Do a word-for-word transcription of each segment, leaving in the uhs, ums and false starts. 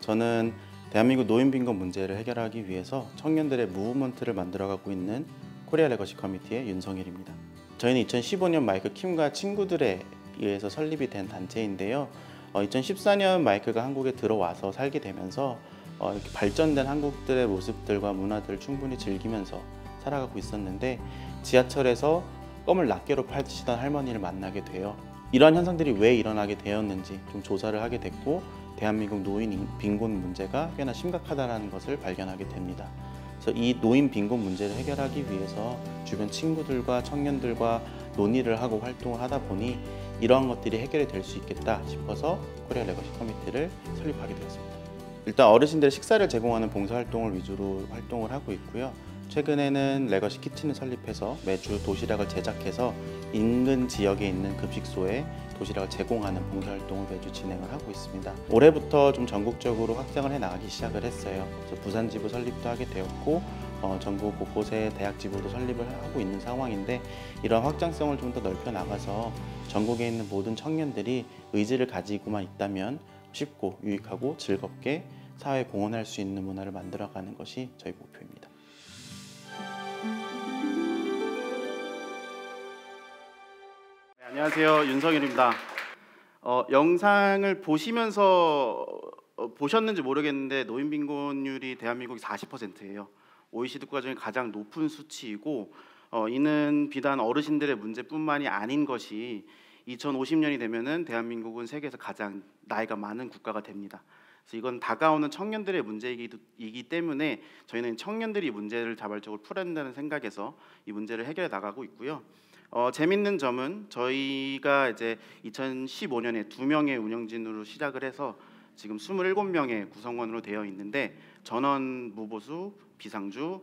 저는 대한민국 노인빈곤 문제를 해결하기 위해서 청년들의 무브먼트를 만들어가고 있는 코리아 레거시 커뮤니티의 윤성일입니다. 저희는 이천십오 년 마이크 킴과 친구들에 의해서 설립이 된 단체인데요. 어, 이천십사 년 마이크가 한국에 들어와서 살게 되면서 어, 이렇게 발전된 한국들의 모습들과 문화들을 충분히 즐기면서 살아가고 있었는데, 지하철에서 껌을 낱개로 팔시던 할머니를 만나게 돼요. 이러한 현상들이 왜 일어나게 되었는지 좀 조사를 하게 됐고, 대한민국 노인 빈곤 문제가 꽤나 심각하다는 것을 발견하게 됩니다. 그래서 이 노인 빈곤 문제를 해결하기 위해서 주변 친구들과 청년들과 논의를 하고 활동을 하다 보니 이러한 것들이 해결이 될 수 있겠다 싶어서 코리아 레거시 커뮤니티를 설립하게 되었습니다. 일단 어르신들의 식사를 제공하는 봉사활동을 위주로 활동을 하고 있고요. 최근에는 레거시 키친을 설립해서 매주 도시락을 제작해서 인근 지역에 있는 급식소에 도시락을 제공하는 봉사활동을 매주 진행을 하고 있습니다. 올해부터 좀 전국적으로 확장을 해나가기 시작을 했어요. 그래서 부산지부 설립도 하게 되었고, 어, 전국 곳곳에 대학지부도 설립을 하고 있는 상황인데, 이런 확장성을 좀 더 넓혀 나가서 전국에 있는 모든 청년들이 의지를 가지고만 있다면 쉽고 유익하고 즐겁게 사회에 공헌할 수 있는 문화를 만들어가는 것이 저희 목표입니다. 안녕하세요, 윤성일입니다. 어, 영상을 보시면서 어, 보셨는지 모르겠는데 노인 빈곤율이 대한민국이 사십 퍼센트예요. 오이시디 국가 중에 가장 높은 수치이고, 어, 이는 비단 어르신들의 문제뿐만이 아닌 것이 이천오십 년이 되면은 대한민국은 세계에서 가장 나이가 많은 국가가 됩니다. 그래서 이건 다가오는 청년들의 문제이기 때문에 저희는 청년들이 문제를 자발적으로 풀어야 한다는 생각에서 이 문제를 해결해 나가고 있고요. 어, 재밌는 점은 저희가 이제 이천십오 년에 두 명의 운영진으로 시작을 해서 지금 이십칠 명의 구성원으로 되어 있는데, 전원 무보수 비상주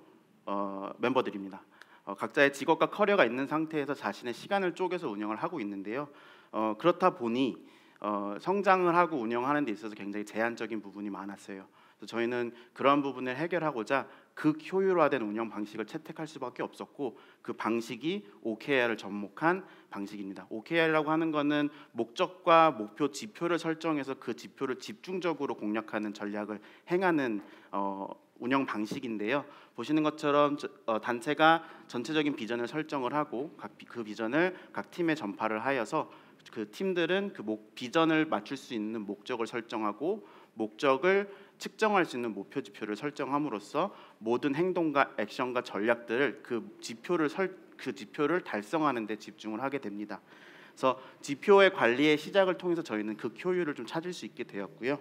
어, 멤버들입니다. 어, 각자의 직업과 커리어가 있는 상태에서 자신의 시간을 쪼개서 운영을 하고 있는데요. 어, 그렇다 보니 어, 성장을 하고 운영하는 데 있어서 굉장히 제한적인 부분이 많았어요. 그래서 저희는 그러한 부분을 해결하고자 극효율화된 운영 방식을 채택할 수밖에 없었고, 그 방식이 오케이알을 접목한 방식입니다. 오케이알이라고 하는 것은 목적과 목표, 지표를 설정해서 그 지표를 집중적으로 공략하는 전략을 행하는 어, 운영 방식인데요. 보시는 것처럼 저, 어, 단체가 전체적인 비전을 설정을 하고 각, 그 비전을 각 팀에 전파를 하여서 그 팀들은 그 목, 비전을 맞출 수 있는 목적을 설정하고, 목적을 측정할 수 있는 목표 지표를 설정함으로써 모든 행동과 액션과 전략들을 그 지표를 설, 그 지표를 달성하는 데 집중을 하게 됩니다. 그래서 지표의 관리의 시작을 통해서 저희는 극효율을 좀 찾을 수 있게 되었고요.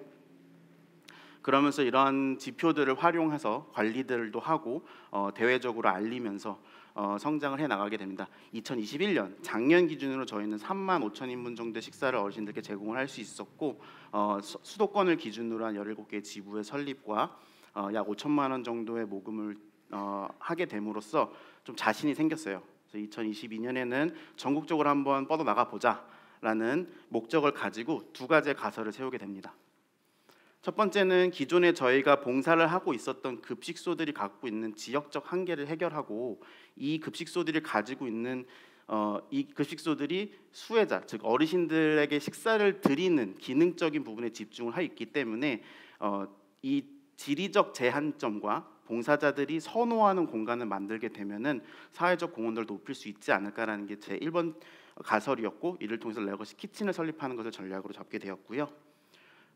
그러면서 이러한 지표들을 활용해서 관리들도 하고 어, 대외적으로 알리면서 어, 성장을 해나가게 됩니다. 이천이십일 년 작년 기준으로 저희는 삼만 오천 인분 정도의 식사를 어르신들께 제공을 할 수 있었고, 어, 수, 수도권을 기준으로 한 열일곱 개 지부의 설립과 어, 약 오천만 원 정도의 모금을 어, 하게 됨으로써 좀 자신이 생겼어요. 그래서 이천이십이 년에는 전국적으로 한번 뻗어나가 보자라는 목적을 가지고 두 가지의 가설을 세우게 됩니다. 첫 번째는 기존에 저희가 봉사를 하고 있었던 급식소들이 갖고 있는 지역적 한계를 해결하고, 이 급식소들이 가지고 있는 어, 이 급식소들이 수혜자, 즉 어르신들에게 식사를 드리는 기능적인 부분에 집중을 하 있기 때문에 어, 이 지리적 제한점과 봉사자들이 선호하는 공간을 만들게 되면은 사회적 공헌도를 높일 수 있지 않을까라는 게 제 일 번 가설이었고, 이를 통해서 레거시 키친을 설립하는 것을 전략으로 잡게 되었고요.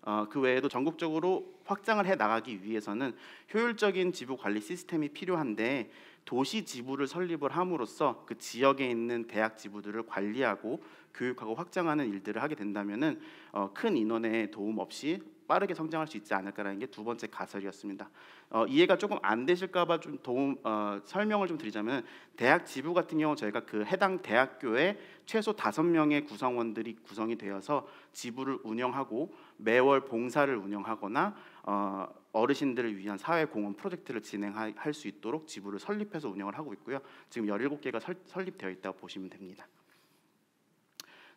어, 그 외에도 전국적으로 확장을 해나가기 위해서는 효율적인 지부 관리 시스템이 필요한데, 도시 지부를 설립을 함으로써 그 지역에 있는 대학 지부들을 관리하고 교육하고 확장하는 일들을 하게 된다면은 어, 큰 인원의 도움 없이 빠르게 성장할 수 있지 않을까라는 게 두 번째 가설이었습니다. 어, 이해가 조금 안 되실까봐 좀 도움 어, 설명을 좀 드리자면, 대학 지부 같은 경우 저희가 그 해당 대학교에 최소 다섯 명의 구성원들이 구성이 되어서 지부를 운영하고 매월 봉사를 운영하거나 어, 어르신들을 위한 사회공헌 프로젝트를 진행할 수 있도록 지부를 설립해서 운영을 하고 있고요. 지금 열일곱 개가 설, 설립되어 있다고 보시면 됩니다.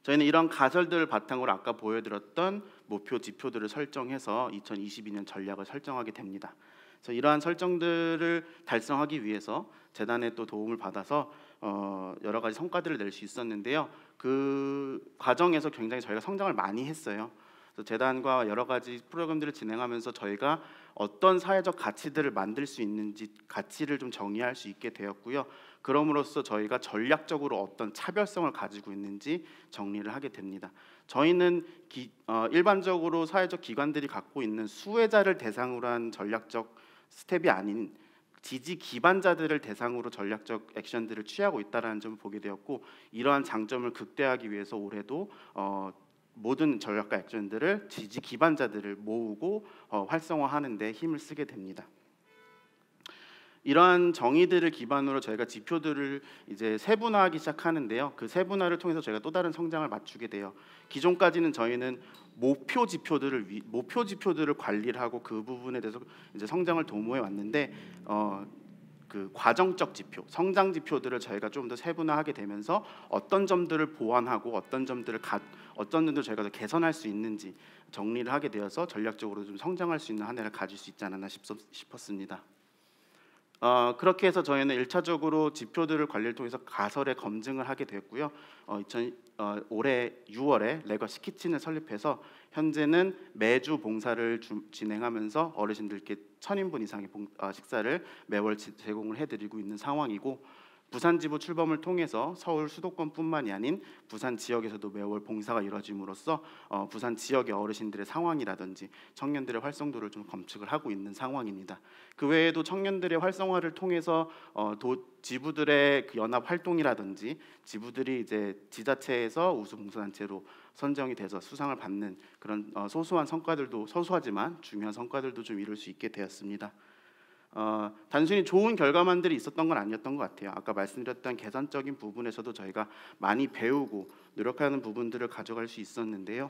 저희는 이런 가설들을 바탕으로 아까 보여드렸던 목표 지표들을 설정해서 이천이십이 년 전략을 설정하게 됩니다. 그래서 이러한 설정들을 달성하기 위해서 재단의 또 도움을 받아서 어, 여러 가지 성과들을 낼 수 있었는데요. 그 과정에서 굉장히 저희가 성장을 많이 했어요. 그래서 재단과 여러 가지 프로그램들을 진행하면서 저희가 어떤 사회적 가치들을 만들 수 있는지 가치를 좀 정의할 수 있게 되었고요. 그럼으로써 저희가 전략적으로 어떤 차별성을 가지고 있는지 정리를 하게 됩니다. 저희는 기, 어, 일반적으로 사회적 기관들이 갖고 있는 수혜자를 대상으로 한 전략적 스텝이 아닌 지지 기반자들을 대상으로 전략적 액션들을 취하고 있다는 점을 보게 되었고, 이러한 장점을 극대화하기 위해서 올해도 어, 모든 전략과 액션들을 지지 기반자들을 모으고 어, 활성화하는 데 힘을 쓰게 됩니다. 이러한 정의들을 기반으로 저희가 지표들을 이제 세분화하기 시작하는데요. 그 세분화를 통해서 저희가 또 다른 성장을 맞추게 돼요. 기존까지는 저희는 목표 지표들을 위, 목표 지표들을 관리를 하고 그 부분에 대해서 이제 성장을 도모해 왔는데 어, 그 과정적 지표, 성장 지표들을 저희가 좀 더 세분화하게 되면서 어떤 점들을 보완하고 어떤 점들을 가, 어떤 점들을 저희가 더 개선할 수 있는지 정리를 하게 되어서 전략적으로 좀 성장할 수 있는 한 해를 가질 수 있지 않았나 싶었습니다. 어, 그렇게 해서 저희는 일차적으로 지표들을 관리를 통해서 가설의 검증을 하게 됐고요. 어, 이천, 어, 올해 유월에 레거시 키친을 설립해서 현재는 매주 봉사를 주, 진행하면서 어르신들께 천 인분 이상의 봉, 어, 식사를 매월 지, 제공을 해드리고 있는 상황이고, 부산지부 출범을 통해서 서울 수도권뿐만이 아닌 부산 지역에서도 매월 봉사가 이루어짐으로써 어, 부산 지역의 어르신들의 상황이라든지 청년들의 활성도를 좀 검증을 하고 있는 상황입니다. 그 외에도 청년들의 활성화를 통해서 어, 도, 지부들의 그 연합 활동이라든지 지부들이 이제 지자체에서 우수 봉사단체로 선정이 돼서 수상을 받는 그런 어, 소소한 성과들도 소소하지만 중요한 성과들도 좀 이룰 수 있게 되었습니다. 어, 단순히 좋은 결과만들이 있었던 건 아니었던 것 같아요. 아까 말씀드렸던 계산적인 부분에서도 저희가 많이 배우고 노력하는 부분들을 가져갈 수 있었는데요.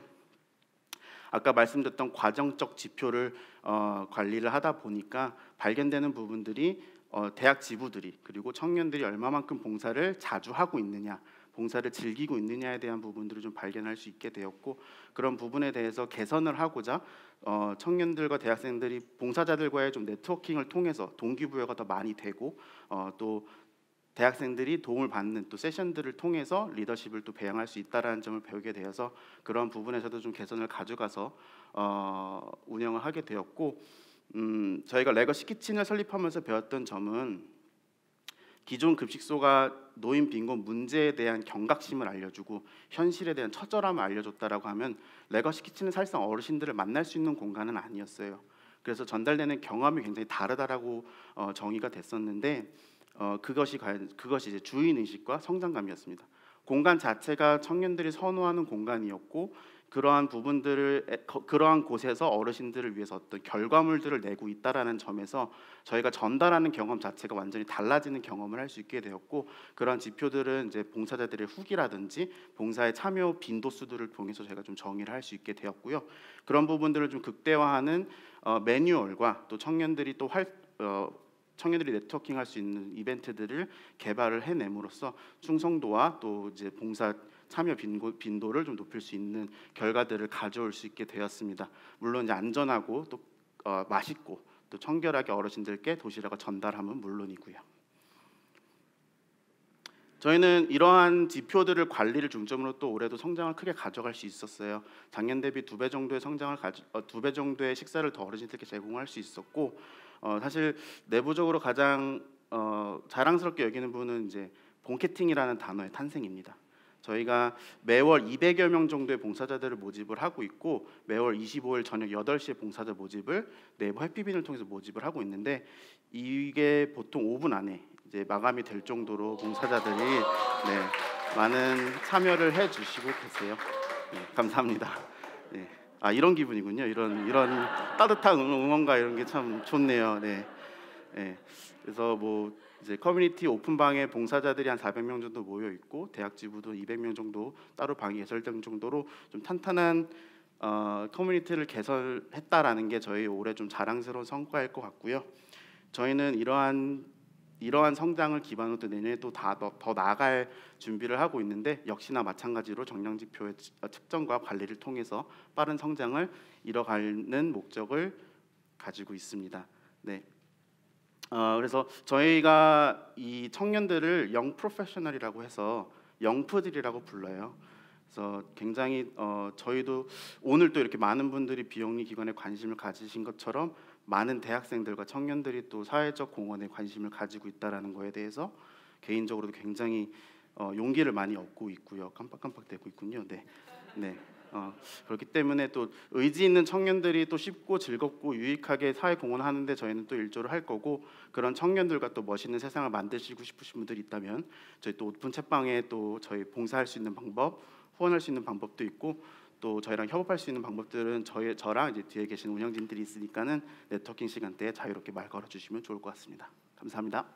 아까 말씀드렸던 과정적 지표를 어, 관리를 하다 보니까 발견되는 부분들이 어, 대학 지부들이 그리고 청년들이 얼마만큼 봉사를 자주 하고 있느냐, 봉사를 즐기고 있느냐에 대한 부분들을 좀 발견할 수 있게 되었고, 그런 부분에 대해서 개선을 하고자 어, 청년들과 대학생들이 봉사자들과의 좀 네트워킹을 통해서 동기부여가 더 많이 되고 어, 또 대학생들이 도움을 받는 또 세션들을 통해서 리더십을 또 배양할 수 있다는 점을 배우게 되어서 그런 부분에서도 좀 개선을 가져가서 어, 운영을 하게 되었고, 음, 저희가 레거시 키친을 설립하면서 배웠던 점은 기존 급식소가 노인 빈곤 문제에 대한 경각심을 알려주고 현실에 대한 처절함을 알려줬다라고 하면 레거시 키친은 사실상 어르신들을 만날 수 있는 공간은 아니었어요. 그래서 전달되는 경험이 굉장히 다르다라고 어, 정의가 됐었는데 어, 그것이 그것이 이제 주인 의식과 성장감이었습니다. 공간 자체가 청년들이 선호하는 공간이었고, 그러한 부분들을 그러한 곳에서 어르신들을 위해서 어떤 결과물들을 내고 있다라는 점에서 저희가 전달하는 경험 자체가 완전히 달라지는 경험을 할 수 있게 되었고, 그러한 지표들은 이제 봉사자들의 후기라든지 봉사의 참여 빈도수들을 통해서 저희가 좀 정의를 할 수 있게 되었고요. 그런 부분들을 좀 극대화하는 어, 매뉴얼과 또 청년들이 또 활 어, 청년들이 네트워킹할 수 있는 이벤트들을 개발을 해냄으로써 충성도와 또 이제 봉사 참여 빈도를 좀 높일 수 있는 결과들을 가져올 수 있게 되었습니다. 물론 이제 안전하고 또 어, 맛있고 또 청결하게 어르신들께 도시락을 전달함은 물론이고요. 저희는 이러한 지표들을 관리를 중점으로 또 올해도 성장을 크게 가져갈 수 있었어요. 작년 대비 두 배 정도의 성장을 어, 두 배 정도의 식사를 더 어르신들께 제공할 수 있었고, 어, 사실 내부적으로 가장 어, 자랑스럽게 여기는 분은 이제 봉캐팅이라는 단어의 탄생입니다. 저희가 매월 이백여 명 정도의 봉사자들을 모집을 하고 있고, 매월 이십오일 저녁 여덟 시에 봉사자 모집을 내부 해피빈을 통해서 모집을 하고 있는데, 이게 보통 오 분 안에 이제 마감이 될 정도로 봉사자들이 네, 많은 참여를 해주시고 계세요. 네, 감사합니다. 네. 아, 이런 기분이군요. 이런 이런 따뜻한 응원과 이런 게 참 좋네요. 네. 네. 그래서 뭐 이제 커뮤니티 오픈방에 봉사자들이 한 사백 명 정도 모여 있고, 대학 지부도 이백 명 정도 따로 방이 개설된 정도로 좀 탄탄한 어, 커뮤니티를 개설했다라는 게 저희 올해 좀 자랑스러운 성과일 것 같고요. 저희는 이러한 이러한 성장을 기반으로 또 내년에 또 다 더 나아갈 준비를 하고 있는데, 역시나 마찬가지로 정량 지표의 측정과 관리를 통해서 빠른 성장을 이뤄가는 목적을 가지고 있습니다. 네. 어, 그래서 저희가 이 청년들을 영 프로페셔널이라고 해서 영프들이라고 불러요. 그래서 굉장히 어, 저희도 오늘 또 이렇게 많은 분들이 비영리 기관에 관심을 가지신 것처럼 많은 대학생들과 청년들이 또 사회적 공헌에 관심을 가지고 있다라는 거에 대해서 개인적으로도 굉장히 어, 용기를 많이 얻고 있고요. 깜빡깜빡 되고 있군요. 네, 네. 어, 그렇기 때문에 또 의지 있는 청년들이 또 쉽고 즐겁고 유익하게 사회 공헌하는데 저희는 또 일조를 할 거고, 그런 청년들과 또 멋있는 세상을 만드시고 싶으신 분들이 있다면 저희 또 오픈 챗방에 또 저희 봉사할 수 있는 방법, 후원할 수 있는 방법도 있고, 또 저희랑 협업할 수 있는 방법들은 저희, 저랑 이제 뒤에 계신 운영진들이 있으니까는 네트워킹 시간대에 자유롭게 말 걸어주시면 좋을 것 같습니다. 감사합니다.